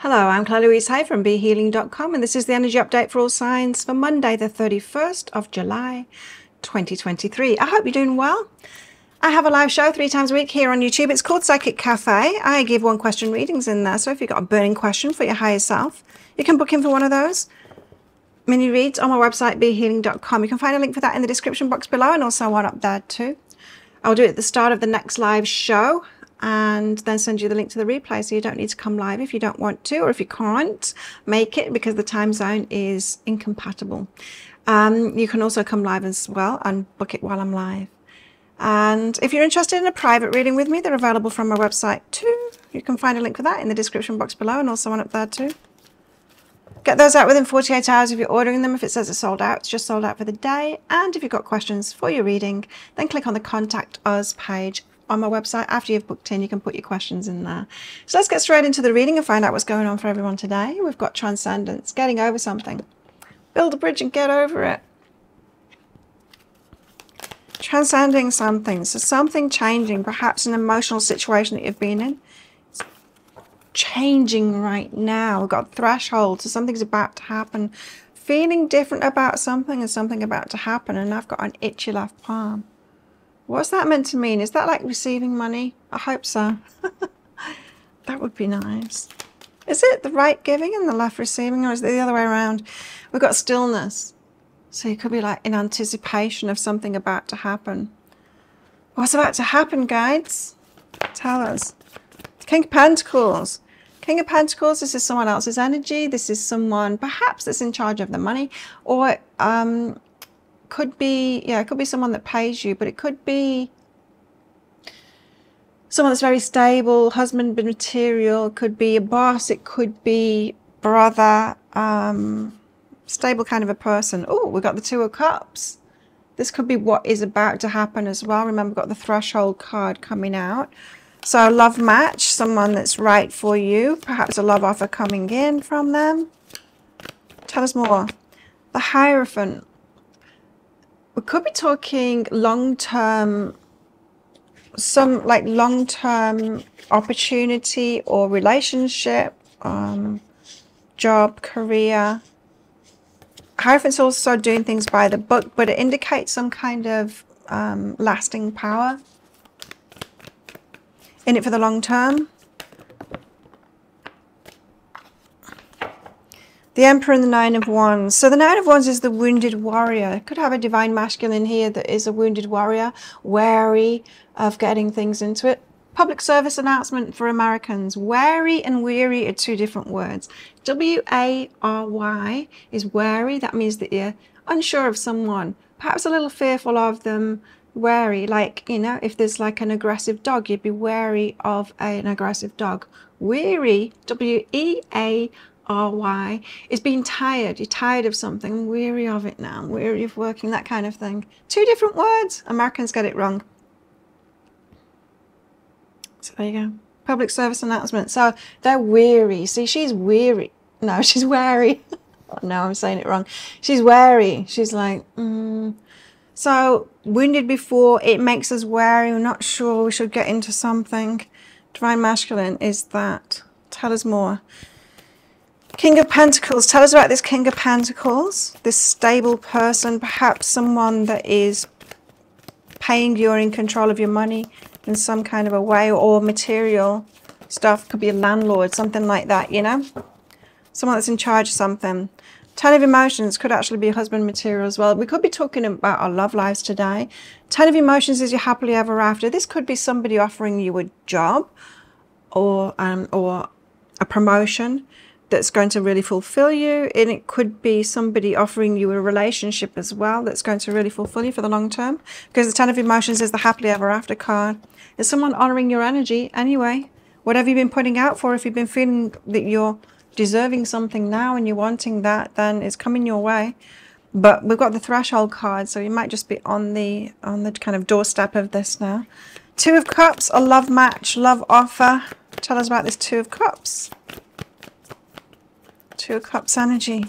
Hello, I'm Claire Louise Hay from BeHealing.com, and this is the energy update for all signs for Monday, the 31st of July, 2023. I hope you're doing well. I have a live show 3 times a week here on YouTube. It's called Psychic Cafe. I give one-question readings in there, so if you've got a burning question for your higher self, you can book in for one of those mini reads on my website, BeHealing.com. You can find a link for that in the description box below, and also one up there too. I'll do it at the start of the next live show, and then send you the link to the replay, so you don't need to come live if you don't want to, or if you can't make it because the time zone is incompatible. You can also come live as well and book it while I'm live. And if you're interested in a private reading with me, they're available from my website too. You can find a link for that in the description box below, and also one up there too. Get those out within 48 hours if you're ordering them. If it says it's sold out, it's just sold out for the day. And if you've got questions for your reading, then click on the Contact Us page on my website. After you've booked in, you can put your questions in there. So let's get straight into the reading and find out what's going on for everyone today. We've got transcendence, getting over something. Build a bridge and get over it. Transcending something, so something changing, perhaps an emotional situation that you've been in. It's changing right now. We've got a threshold, so something's about to happen. Feeling different about something and something about to happen, and I've got an itchy left palm. What's that meant to mean? Is that like receiving money? I hope so. That would be nice. Is it the right giving and the left receiving, or is it the other way around? We've got stillness. So you could be like in anticipation of something about to happen. What's about to happen, guides? Tell us. King of Pentacles. King of Pentacles, this is someone else's energy. This is someone perhaps that's in charge of the money, or it could be someone that pays you, but it could be someone that's very stable, husband material, could be a boss, it could be brother, stable kind of a person. Oh, we've got the 2 of Cups. This could be what is about to happen as well. Remember, we've got the threshold card coming out. So a love match, someone that's right for you, perhaps a love offer coming in from them. Tell us more. The Hierophant. We could be talking long-term, long-term opportunity or relationship, job, career. Hierophant's also doing things by the book, but it indicates some kind of lasting power. In it for the long term. The Emperor and the 9 of Wands. So the 9 of Wands is the wounded warrior. Could have a divine masculine here that is a wounded warrior, wary of getting things into it. Public service announcement for Americans. Wary and weary are 2 different words. W-A-R-Y is wary. That means that you're unsure of someone, perhaps a little fearful of them. Wary, like, you know, if there's like an aggressive dog, you'd be wary of an aggressive dog. Weary, W-E-A-R-Y. R-Y is being tired. You're tired of something. I'm weary of it now. I'm weary of working, that kind of thing. 2 different words. Americans get it wrong. So there you go. Public service announcement. So they're weary. See, she's weary. No, she's wary. Oh, no, I'm saying it wrong. She's wary. She's like, So wounded before, it makes us wary. We're not sure we should get into something. Divine masculine is that. Tell us more. King of Pentacles. Tell us about this King of Pentacles, this stable person, perhaps someone that is paying you or in control of your money in some kind of a way, or material stuff. Could be a landlord, something like that, you know, someone that's in charge of something. 10 of Emotions could actually be husband material as well. We could be talking about our love lives today. 10 of Emotions is your happily ever after. This could be somebody offering you a job or a promotion that's going to really fulfill you, and it could be somebody offering you a relationship as well that's going to really fulfill you for the long term, because the 10 of Emotions is the happily ever after card. Is someone honoring your energy anyway? Whatever you've been putting out for, if you've been feeling that you're deserving something now and you're wanting that, then it's coming your way. But we've got the threshold card, so you might just be on the kind of doorstep of this now. 2 of Cups, a love match, love offer. Tell us about this 2 of Cups. 2 of Cups energy.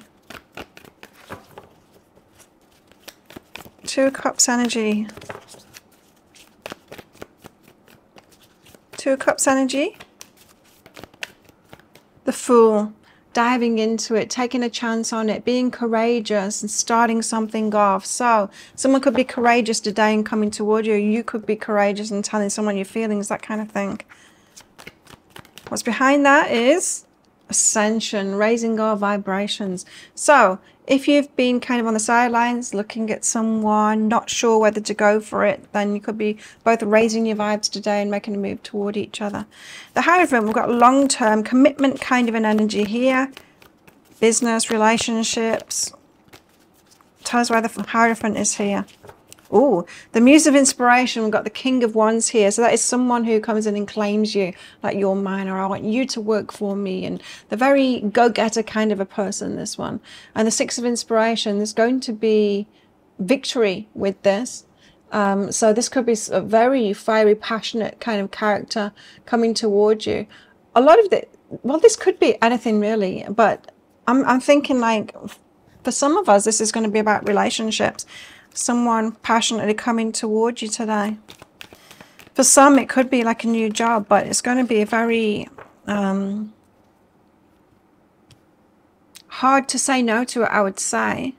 2 of Cups energy. 2 of Cups energy. the Fool, diving into it, taking a chance on it, being courageous and starting something off. So someone could be courageous today and coming toward you. You could be courageous and telling someone your feelings, that kind of thing. What's behind that is ascension, raising our vibrations. So if you've been kind of on the sidelines, looking at someone, not sure whether to go for it, then you could be both raising your vibes today and making a move toward each other. The Hierophant, we've got long-term commitment kind of an energy here. Business, relationships. Tell us why the Hierophant is here. Oh, the Muse of Inspiration, we've got the King of Wands here. So that is someone who comes in and claims you, like, you're mine, or I want you to work for me. And the very go-getter kind of a person, this one. And the Six of Inspiration, there's going to be victory with this. So this could be a very fiery, passionate kind of character coming towards you. A lot of the, well, this could be anything really, but I'm thinking, like, for some of us, this is going to be about relationships. Someone passionately coming toward you today. For some, it could be like a new job, but it's going to be a very hard to say no to it, I would say.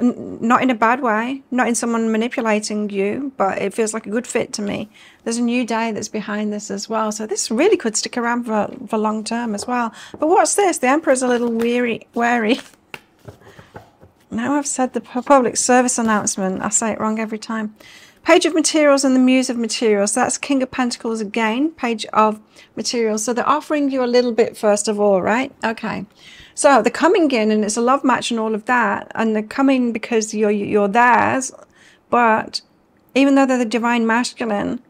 Not in a bad way, not in someone manipulating you, but it feels like a good fit to me. There's a new day that's behind this as well. So this really could stick around for long term as well. But what's this? The Emperor's a little wary. Now I've said the public service announcement. I say it wrong every time. Page of Materials and the Muse of Materials. So that's King of Pentacles again, Page of Materials. So they're offering you a little bit first of all, right? Okay. So they're coming in and it's a love match and all of that. And they're coming because you're theirs. But even though they're the Divine Masculine,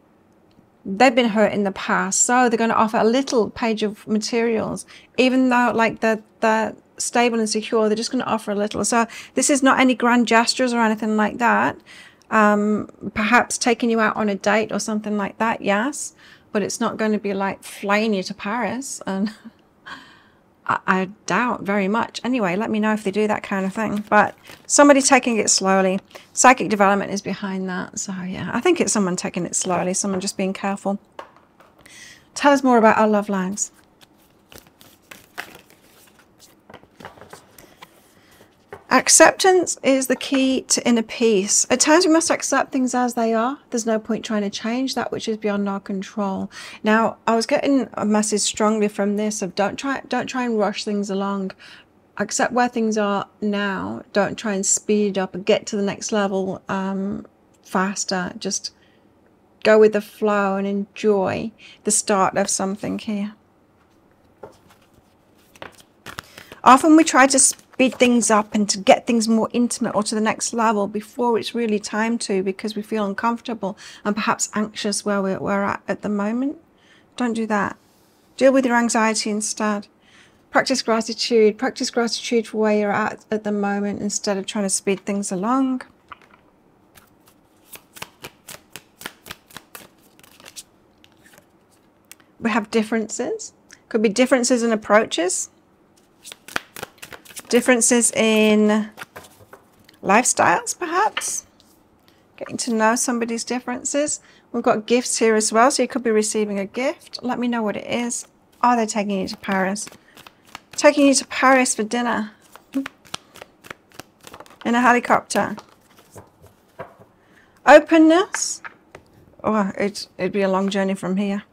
they've been hurt in the past. So they're going to offer a little Page of Materials. Even though, like, the stable and secure, they're just going to offer a little. So this is not any grand gestures or anything like that. Perhaps taking you out on a date or something like that, yes, but it's not going to be like flying you to Paris, and I doubt very much. Anyway, let me know if they do that kind of thing, but somebody taking it slowly. Psychic development is behind that. So yeah, I think it's someone taking it slowly, someone just being careful. Tell us more about our love lives. Acceptance is the key to inner peace. At times we must accept things as they are. There's no point trying to change that which is beyond our control. Now, I was getting a message strongly from this of don't try and rush things along. Accept where things are now. Don't try and speed up and get to the next level faster. Just go with the flow and enjoy the start of something here. Often we try to speed things up and to get things more intimate or to the next level before it's really time to, because we feel uncomfortable and perhaps anxious where we're at the moment. Don't do that. Deal with your anxiety instead. Practice gratitude. Practice gratitude for where you're at the moment instead of trying to speed things along. We have differences. Could be differences in approaches. Differences in lifestyles, perhaps. Getting to know somebody's differences. We've got gifts here as well, so you could be receiving a gift. Let me know what it is. Are they taking you to Paris? Taking you to Paris for dinner. In a helicopter. Openness. Oh, it'd be a long journey from here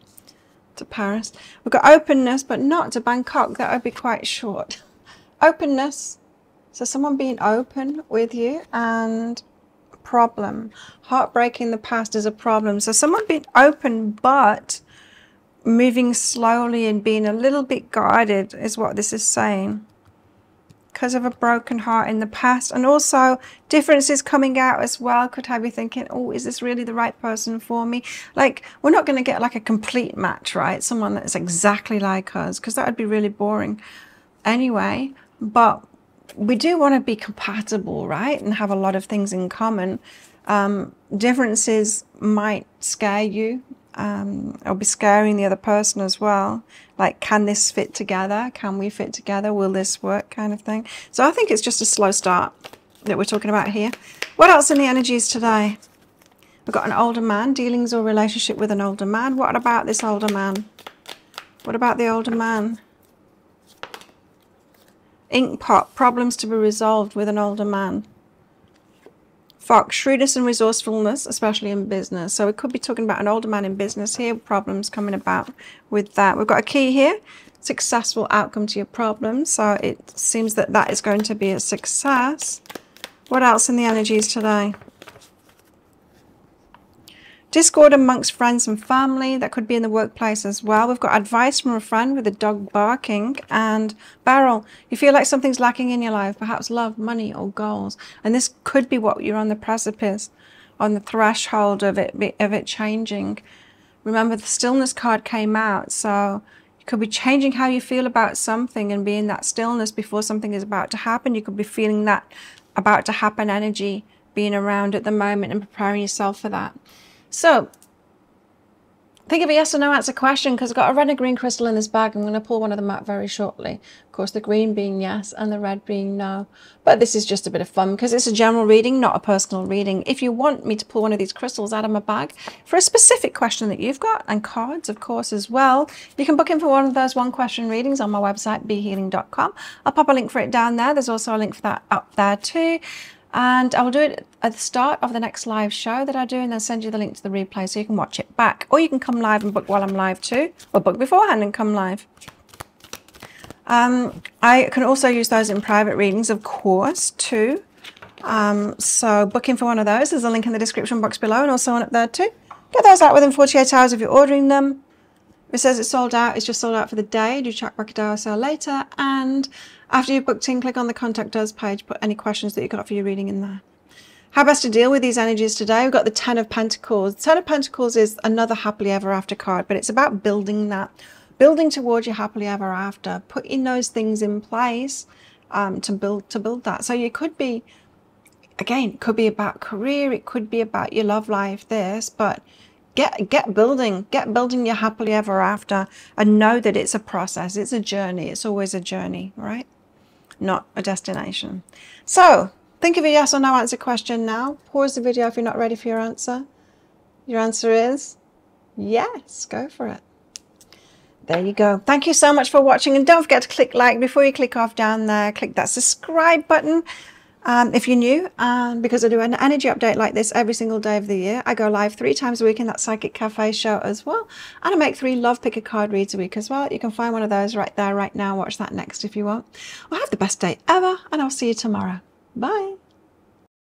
to Paris. We've got openness, but not to Bangkok. That would be quite short. Openness, so someone being open with you, and problem. Heartbreak in the past is a problem. So someone being open but moving slowly and being a little bit guided is what this is saying. Because of a broken heart in the past, and also differences coming out as well could have you thinking, oh, is this really the right person for me? Like, we're not going to get like a complete match, right? Someone that's exactly like us, because that would be really boring anyway. But we do want to be compatible, right? And have a lot of things in common. Differences might scare you, or be scaring the other person as well. Like, can this fit together? Can we fit together? Will this work, kind of thing? So I think it's just a slow start that we're talking about here. What else in the energies today? We've got an older man, dealings or relationship with an older man. What about this older man? What about the older man? Ink pot, problems to be resolved with an older man. Fox, shrewdness and resourcefulness, especially in business. So we could be talking about an older man in business here, problems coming about with that. We've got a key here, successful outcome to your problem. So it seems that that is going to be a success. What else in the energies today? Discord amongst friends and family, that could be in the workplace as well. We've got advice from a friend with a dog barking. And barrel, you feel like something's lacking in your life, perhaps love, money or goals. And this could be what you're on the precipice, on the threshold of it changing. Remember, the stillness card came out, so you could be changing how you feel about something and be in that stillness before something is about to happen. You could be feeling that about to happen energy being around at the moment and preparing yourself for that. So, think of a yes or no answer question, because I've got a red and green crystal in this bag. I'm going to pull one of them out very shortly. Of course, the green being yes and the red being no. But this is just a bit of fun because it's a general reading, not a personal reading. If you want me to pull one of these crystals out of my bag for a specific question that you've got, and cards, of course, as well, you can book in for one of those one-question readings on my website, BeHealing.com. I'll pop a link for it down there. There's also a link for that up there too. And I will do it at the start of the next live show that I do, and then send you the link to the replay so you can watch it back. Or you can come live and book while I'm live too, or book beforehand and come live. I can also use those in private readings, of course, too. So book in for one of those. There's a link in the description box below and also one up there too. Get those out within 48 hours if you're ordering them. If it says it's sold out, it's just sold out for the day. Do check back a day or so later. And after you've booked in, click on the Contact Us page. Put any questions that you've got for your reading in there. How best to deal with these energies today? We've got the Ten of Pentacles. The Ten of Pentacles is another happily ever after card, but it's about building that. Building towards your happily ever after. Putting those things in place to build that. So you could be, again, it could be about career. It could be about your love life, this, but... Get building your happily ever after, and know that it's a process, it's a journey, it's always a journey, right? Not a destination. So, think of a yes or no answer question now. Pause the video if you're not ready for your answer. Your answer is yes, go for it. There you go. Thank you so much for watching, and don't forget to click like before you click off down there. Click that subscribe button. If you're new, and because I do an energy update like this every single day of the year, I go live 3 times a week in that Psychic Cafe show as well. And I make 3 love pick a card reads a week as well. You can find one of those right there, right now. Watch that next if you want. Well, have the best day ever, and I'll see you tomorrow. Bye.